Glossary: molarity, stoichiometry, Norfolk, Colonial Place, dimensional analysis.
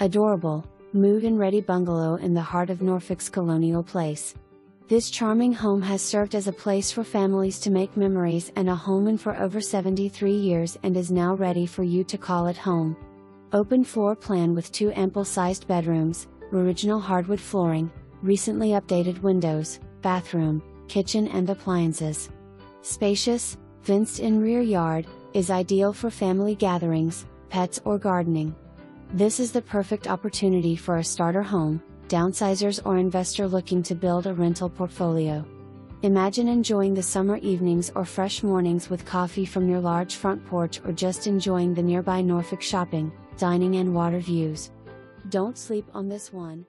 Adorable, move-and-ready bungalow in the heart of Norfolk's Colonial Place. This charming home has served as a place for families to make memories and a home in for over 73 years and is now ready for you to call it home. Open floor plan with two ample-sized bedrooms, original hardwood flooring, recently updated windows, bathroom, kitchen and appliances. Spacious, fenced-in rear yard, is ideal for family gatherings, pets or gardening. This is the perfect opportunity for a starter home, downsizers or investor looking to build a rental portfolio. Imagine enjoying the summer evenings or fresh mornings with coffee from your large front porch or just enjoying the nearby Norfolk shopping, dining and water views. Don't sleep on this one.